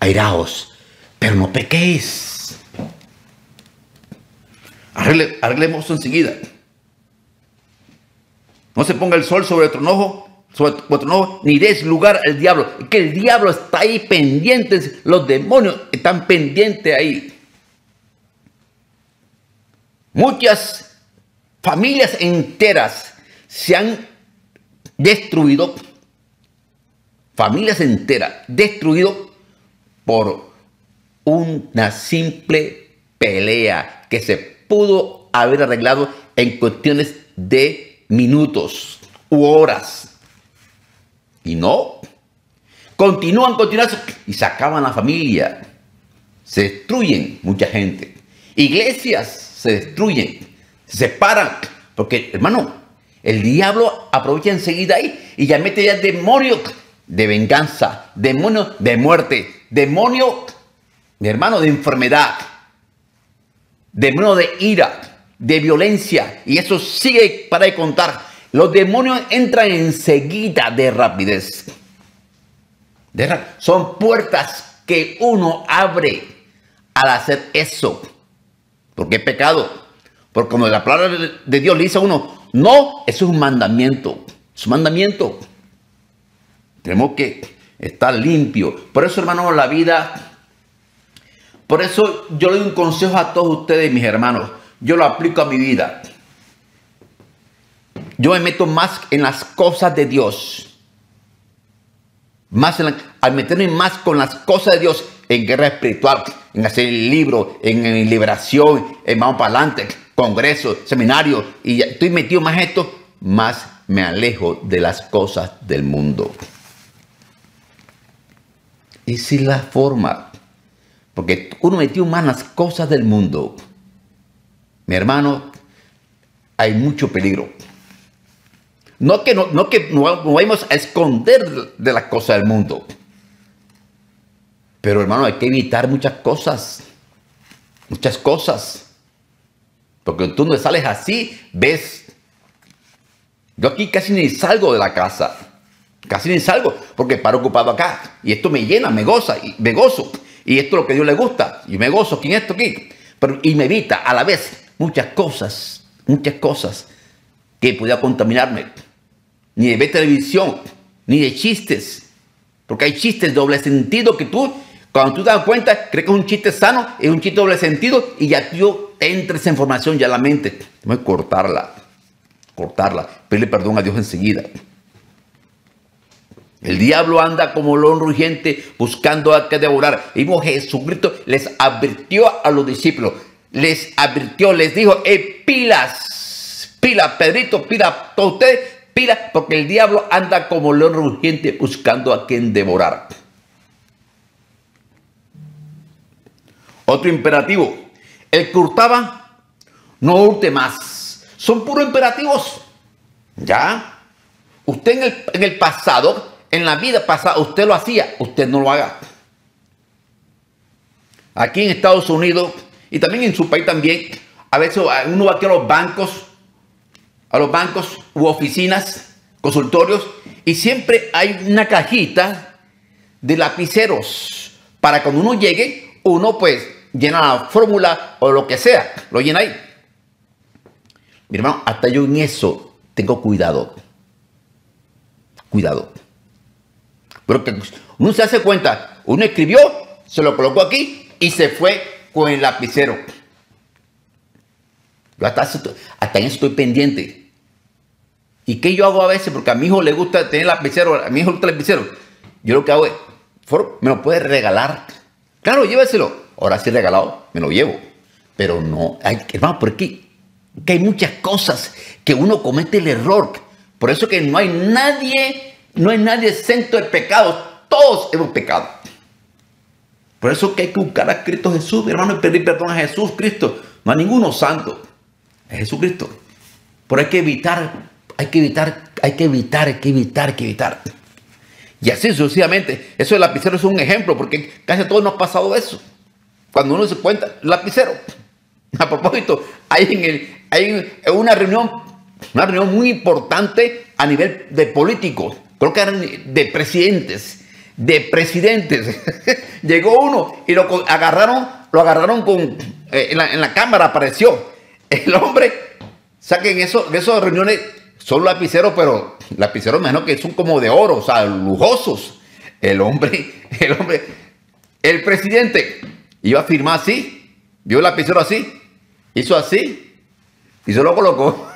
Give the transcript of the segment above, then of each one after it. airaos, pero no pequéis. Arreglemos esto enseguida. No se ponga el sol sobre vuestro ojo, ni des lugar al diablo. Que el diablo está ahí pendiente, los demonios están pendientes ahí. Muchas familias enteras se han destruido, familias enteras destruidas por una simple pelea que se pudo haber arreglado en cuestiones de minutos u horas. Y no, continúan y se acaban la familia, se destruyen mucha gente, iglesias se destruyen, se separan, porque hermano, el diablo aprovecha enseguida ahí y ya mete ya demonios de venganza, demonios de muerte, demonios, mi hermano, de enfermedad, demonios de ira, de violencia, y eso sigue para de contar. Los demonios entran enseguida de rapidez. Son puertas que uno abre al hacer eso. Porque es pecado. Porque como la palabra de Dios le dice a uno, no, eso es un mandamiento. Es un mandamiento. Tenemos que estar limpios. Por eso, hermanos, la vida. Por eso yo le doy un consejo a todos ustedes, mis hermanos. Yo lo aplico a mi vida. Yo me meto más en las cosas de Dios. Al meterme más con las cosas de Dios, en guerra espiritual, en hacer el libro, en liberación, en vamos para adelante, congresos, seminarios, y estoy metido más en esto, más me alejo de las cosas del mundo. Y si la forma, porque uno metió más en las cosas del mundo, mi hermano, hay mucho peligro. No que nos vayamos a esconder de las cosas del mundo. Pero hermano, hay que evitar muchas cosas. Muchas cosas. Porque tú no sales así, ves. Yo aquí casi ni salgo de la casa. Casi ni salgo. Porque paro ocupado acá. Y esto me llena, me goza, y me gozo. Y esto es lo que a Dios le gusta. Y me gozo aquí en esto, aquí. Pero, y me evita a la vez muchas cosas. Muchas cosas que podía contaminarme. Ni de ver televisión. Ni de chistes. Porque hay chistes doble sentido que tú, cuando tú te das cuenta, crees que es un chiste sano, es un chiste doble sentido, y ya tú entra esa información ya en la mente. Tenemos que cortarla, cortarla, pedirle perdón a Dios enseguida. El diablo anda como león rugiente buscando a que devorar. Y Jesucristo les advirtió a los discípulos, les advirtió, les dijo, pilas, pilas, Pedrito, pilas, todos ustedes, pilas, porque el diablo anda como león rugiente buscando a quien devorar. Otro imperativo. El que hurtaba, no hurte más. Son puros imperativos. ¿Ya? Usted en el pasado, en la vida pasada, usted lo hacía. Usted no lo haga. Aquí en Estados Unidos y también en su país también, a veces uno va aquí a los bancos u oficinas, consultorios, y siempre hay una cajita de lapiceros para cuando uno llegue. Uno pues llena la fórmula o lo que sea, lo llena ahí. Mi hermano, hasta yo en eso tengo cuidado. Cuidado. Porque uno se hace cuenta, uno escribió, se lo colocó aquí y se fue con el lapicero. Yo hasta en eso estoy pendiente. ¿Y qué yo hago a veces? Porque a mi hijo le gusta tener lapicero, a mi hijo le gusta el lapicero. Yo lo que hago es, me lo puede regalar. Claro, lléveselo. Ahora sí regalado, me lo llevo. Pero no, hay, hermano, por aquí que hay muchas cosas que uno comete el error. Por eso que no hay nadie exento de pecado. Todos hemos pecado. Por eso que hay que buscar a Cristo Jesús, mi hermano, y pedir perdón a Jesús Cristo. No hay ninguno santo. Es Jesucristo. Pero hay que evitar, hay que evitar. Y así sucesivamente. Eso del lapicero es un ejemplo, porque casi a todos nos ha pasado eso. Cuando uno se cuenta, lapicero. A propósito, hay una reunión muy importante a nivel de políticos. Creo que eran de presidentes. de presidentes. Llegó uno y lo agarraron con en la cámara apareció el hombre. Saquen eso, de esas reuniones son lapiceros, pero lapiceros menos que son como de oro, o sea, lujosos. El presidente iba a firmar así, vio el lapicero así, hizo así y se lo colocó.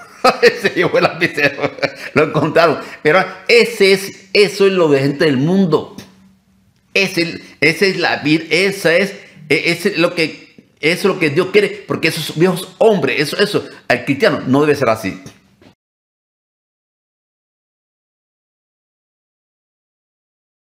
Se llevó el lapicero, lo encontraron. Pero eso es lo de gente del mundo. Eso es lo que Dios quiere, porque esos viejos hombres, al cristiano no debe ser así.